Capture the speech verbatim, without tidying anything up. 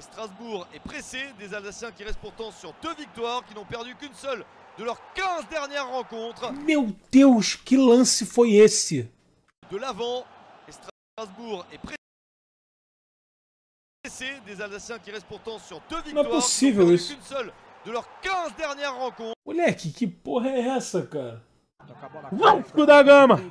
Et Strasbourg est pressé, des Alsaciens qui restent pourtant sur deux victoires, qui n'ont perdu qu'une seule de leurs quinze dernières rencontres. Meu Deus, que lance foi esse? De l'avant, et Strasbourg est pressé. Des Alsaciens qui restent pourtant sur deux victoires. Não é possível isso. De leurs quinze dernières rencontres. Moleque, que porra é essa, cara? Vamos da Gama.